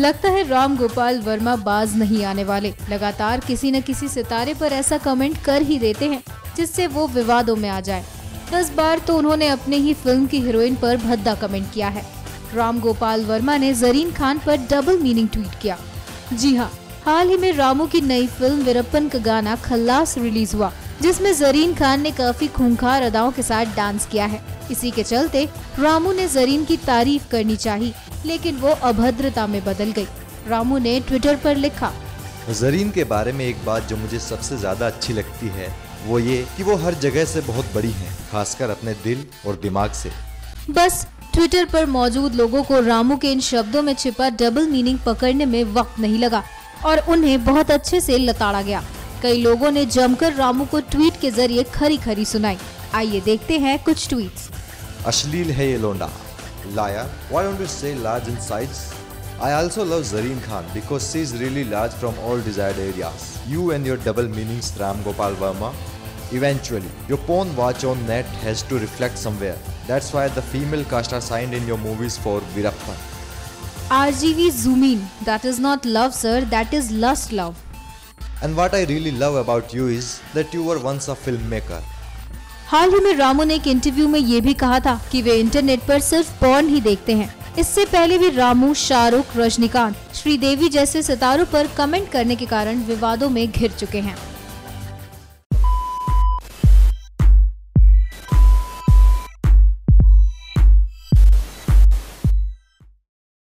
लगता है राम गोपाल वर्मा बाज नहीं आने वाले। लगातार किसी न किसी सितारे पर ऐसा कमेंट कर ही देते हैं जिससे वो विवादों में आ जाए। 10 बार तो उन्होंने अपने ही फिल्म की हीरोइन पर भद्दा कमेंट किया है। राम गोपाल वर्मा ने जरीन खान पर डबल मीनिंग ट्वीट किया। जी हाँ, हाल ही में रामू की नई फिल्म वीरप्पन का गाना खल्लास रिलीज हुआ, जिसमें जरीन खान ने काफी खूंखार अदाओं के साथ डांस किया है। इसी के चलते रामू ने जरीन की तारीफ करनी चाहिए, लेकिन वो अभद्रता में बदल गई। रामू ने ट्विटर पर लिखा, जरीन के बारे में एक बात जो मुझे सबसे ज्यादा अच्छी लगती है वो ये कि वो हर जगह से बहुत बड़ी हैं, खासकर अपने दिल और दिमाग से। बस ट्विटर पर मौजूद लोगों को रामू के इन शब्दों में छिपा डबल मीनिंग पकड़ने में वक्त नहीं लगा और उन्हें बहुत अच्छे से लताड़ा गया। कई लोगों ने जमकर रामू को ट्वीट के जरिए खरी खरी सुनाई। आइए देखते हैं कुछ ट्वीट्स। अश्लील है ये लोंडा, liar, why don't you say large in size. I also love Zareen Khan because she is really large from all desired areas. You and your double meanings, Ram Gopal Varma. Eventually, your porn watch on net has to reflect somewhere. That's why the female cast are signed in your movies for Veerappan. RGV Zoomin, that is not love, sir. That is lust love. And what I really love about you is that you were once a filmmaker. हाल ही में रामू ने एक interview में ये भी कहा था कि वे इंटरनेट पर सिर्फ पोर्न ही देखते हैं। इससे पहले भी रामू, शाहरुख, रजनीकांत, श्रीदेवी जैसे सितारों पर कमेंट करने के कारण विवादों में घिर चुके हैं।